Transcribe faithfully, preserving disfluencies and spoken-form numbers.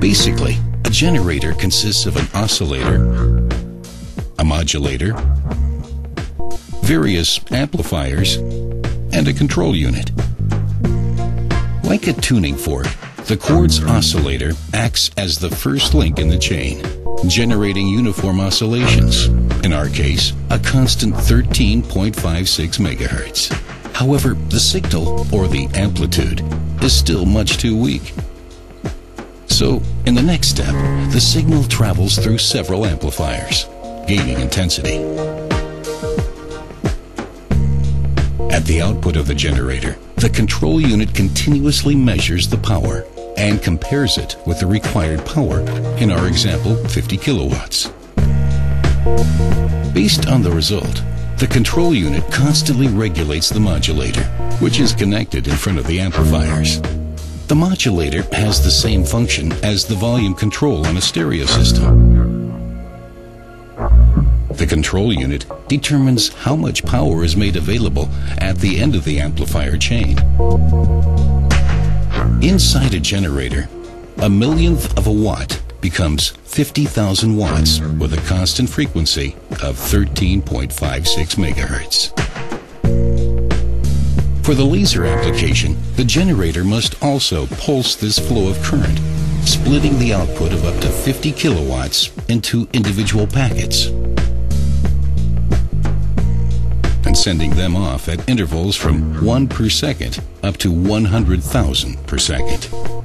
Basically, a generator consists of an oscillator, a modulator, various amplifiers, and a control unit. Like a tuning fork, the quartz oscillator acts as the first link in the chain, generating uniform oscillations, in our case, a constant thirteen point five six megahertz. However, the signal, or the amplitude, is still much too weak. So, in the next step, the signal travels through several amplifiers, gaining intensity. At the output of the generator, the control unit continuously measures the power and compares it with the required power, in our example, fifty kilowatts. Based on the result, the control unit constantly regulates the modulator, which is connected in front of the amplifiers. The modulator has the same function as the volume control on a stereo system. The control unit determines how much power is made available at the end of the amplifier chain. Inside a generator, a millionth of a watt becomes fifty thousand watts with a constant frequency of thirteen point five six megahertz. For the laser application, the generator must also pulse this flow of current, splitting the output of up to fifty kilowatts into individual packets and sending them off at intervals from one per second up to one hundred thousand per second.